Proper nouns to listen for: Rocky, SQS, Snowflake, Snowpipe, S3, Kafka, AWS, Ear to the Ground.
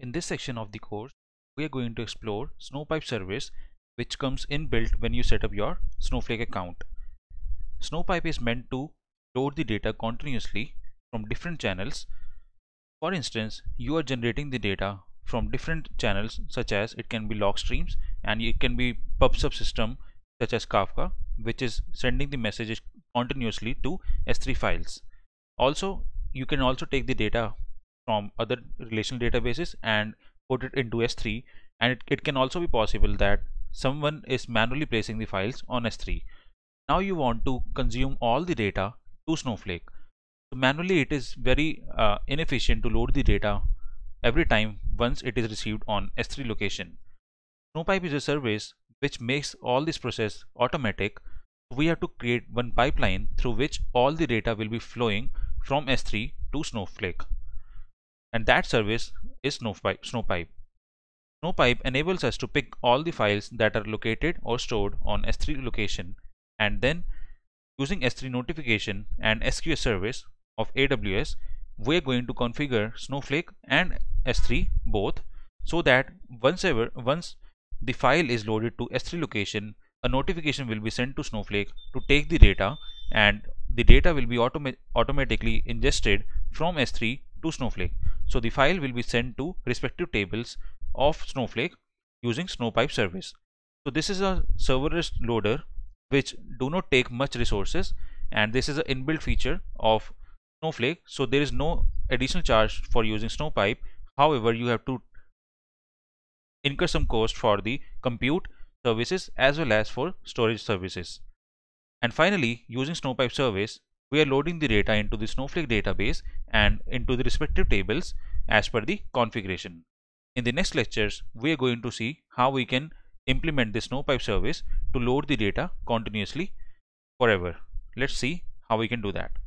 In this section of the course, we are going to explore Snowpipe service, which comes inbuilt when you set up your Snowflake account. Snowpipe is meant to load the data continuously from different channels. For instance, you are generating the data from different channels, such as it can be log streams and it can be pub/sub system such as Kafka, which is sending the messages continuously to S3 files. Also, you can also take the data from other relational databases and put it into S3, and it can also be possible that someone is manually placing the files on S3. Now you want to consume all the data to Snowflake. So manually it is very inefficient to load the data every time once it is received on S3 location. Snowpipe is a service which makes all this process automatic. We have to create one pipeline through which all the data will be flowing from S3 to Snowflake, and that service is Snowpipe. Snowpipe enables us to pick all the files that are located or stored on S3 location, and then using S3 notification and SQS service of AWS, we are going to configure Snowflake and S3 both, so that once the file is loaded to S3 location, a notification will be sent to Snowflake to take the data, and the data will be automatically ingested from S3 to Snowflake. So the file will be sent to respective tables of Snowflake using Snowpipe service. So this is a serverless loader which do not take much resources, and this is an inbuilt feature of Snowflake, so there is no additional charge for using Snowpipe. However, you have to incur some cost for the compute services as well as for storage services. And finally, using Snowpipe service, we are loading the data into the Snowflake database and into the respective tables as per the configuration. In the next lectures, we are going to see how we can implement the Snowpipe service to load the data continuously forever. Let's see how we can do that.